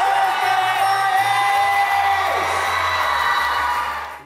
Shut